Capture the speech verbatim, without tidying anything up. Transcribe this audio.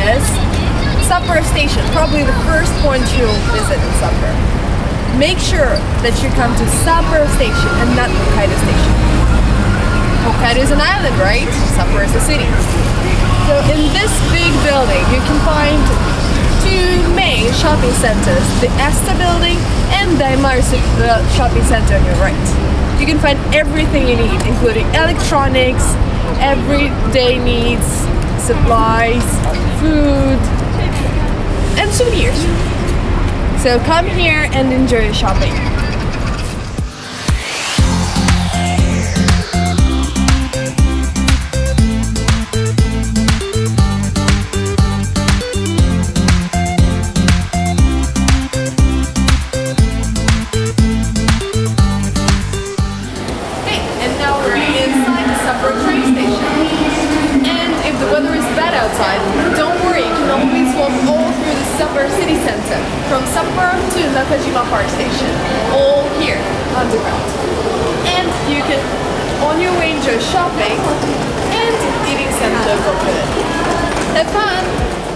is Sapporo Station, probably the first one to visit in Sapporo. Make sure that you come to Sapporo Station and not Hokkaido Station. Hokkaido is an island, right? Sapporo is a city. So in this big building, you can find two main shopping centers, the ESTA building and Daimaru shopping center on your right. You can find everything you need, including electronics, everyday needs, supplies, food, and souvenirs. So come here and enjoy your shopping. From Sapporo to Nakajima Park Station, all here underground. And you can, on your way, enjoy shopping and eating center for food. Have fun!